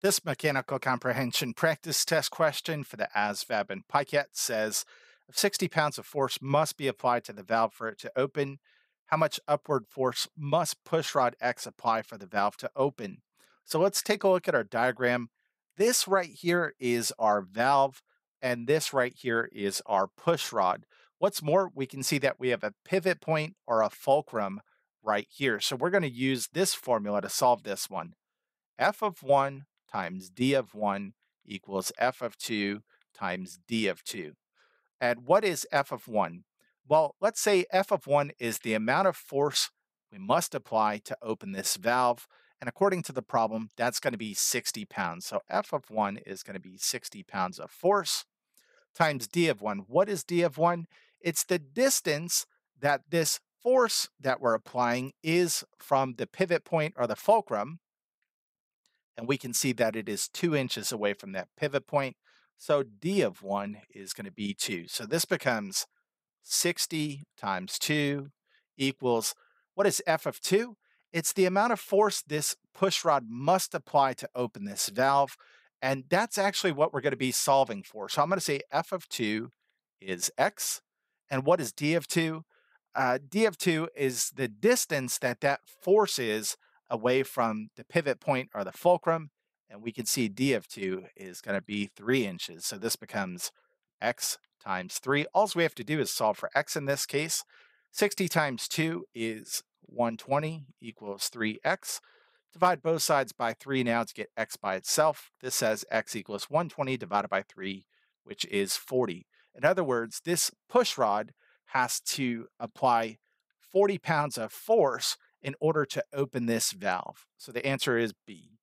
This mechanical comprehension practice test question for the ASVAB and PICAT says, if 60 pounds of force must be applied to the valve for it to open, how much upward force must push rod X apply for the valve to open? So let's take a look at our diagram. This right here is our valve, and this right here is our push rod. What's more, we can see that we have a pivot point or a fulcrum right here. So we're going to use this formula to solve this one. F of 1 times D of 1 equals F of 2 times D of 2. And what is F of 1? Well, let's say F of 1 is the amount of force we must apply to open this valve. And according to the problem, that's going to be 60 pounds. So F of 1 is going to be 60 pounds of force times D of 1. What is D of 1? It's the distance that this force that we're applying is from the pivot point or the fulcrum. And we can see that it is 2 inches away from that pivot point. So D of 1 is going to be 2. So this becomes 60 times 2 equals, what is F of 2? It's the amount of force this push rod must apply to open this valve. And that's actually what we're going to be solving for. So I'm going to say F of 2 is X. And what is D of 2? D of 2 is the distance that that force is away from the pivot point or the fulcrum, and we can see D of 2 is going to be 3 inches. So this becomes X times 3. All we have to do is solve for X in this case. 60 times 2 is 120 equals 3X. Divide both sides by 3 now to get X by itself. This says X equals 120 divided by 3, which is 40. In other words, this push rod has to apply 40 pounds of force in order to open this valve. So the answer is B.